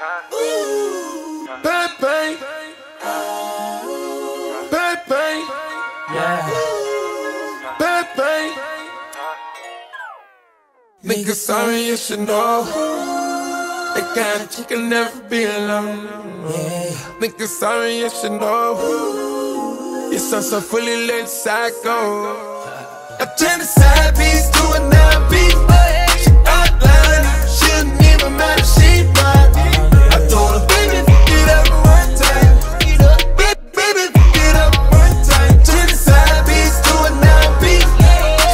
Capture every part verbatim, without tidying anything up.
Baby, baby, yeah, baby. Nigga, sorry, you should know. That kind of chick can never be alone. Nigga, sorry, you should know. You're so so fully lit, psycho. I turn the side piece to a nine piece. She outline, shouldn't even matter. She might be. I told her, baby, get up one time. Baby, baby, get up one time. Turn the side piece to a nine piece.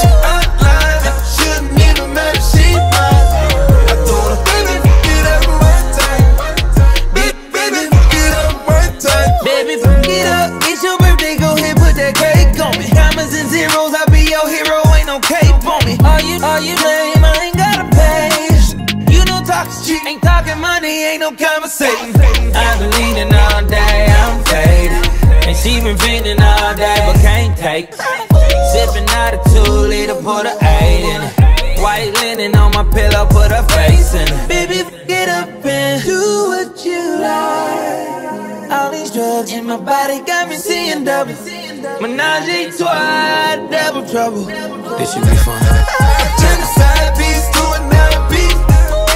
She outline, shouldn't even matter. She might be. I told her, baby, get up one time. Baby, baby, get up one time. Baby, get up. It's your birthday. Go ahead, put that cake on me. Diamonds and zeros. I your hero, ain't no cape on me. All you, all you lame, I ain't got a page. You know talk is cheap, ain't talking money, ain't no conversation. I've been leaning all day, I'm faded, and she been feeding all day, but can't take it. Sipping out a two liter, put a eight in it. White linen on my pillow, put her face in it. Baby, get up and do what you like. All these drugs in my body got me seeing double. Menage a trois, double trouble. This should be fun. Turn the side piece to a nine piece.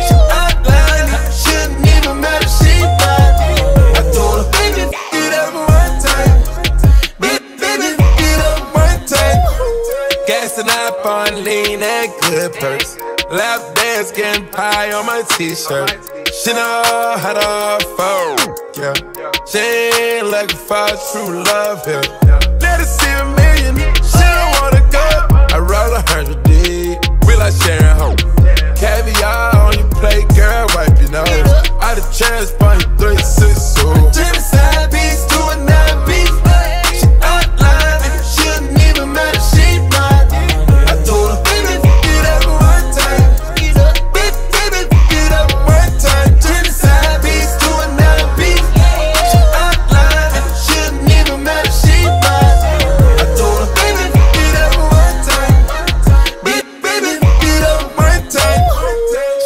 She outline, shouldn't even matter. She might be. I told her, baby, get up one time. Baby, baby, get up one time. Gassing up on lean and good perks. Lap dance getting pie on my t-shirt. She know how to fall, yeah. She ain't looking for true love here. Let her see a million, she don't wanna go. I roll a hundred D, we like sharing hope. Caviar on your plate, girl, wipe your nose. Out of chairs, point three, six, two. Turn the side piece to a nine piece. She outlined, it shouldn't even matter, she might be. I told her, baby, get up one time. Baby, baby, get up one time. Turn the side piece to a nine piece. She outlined, it shouldn't even matter, she might be. I told her, baby, get up one time. Baby, baby, get up one time.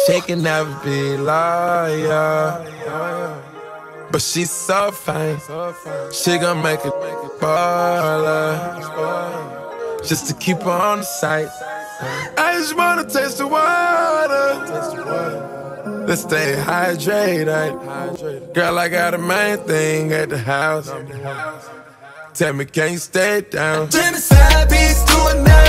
She can never be liar, but she's so fine. She gon' make a baller just to keep her on the sight. I just wanna taste the water. Let's stay hydrated. Girl, I got a main thing at the house. Tell me, can you stay down? Turn the side piece to a nine.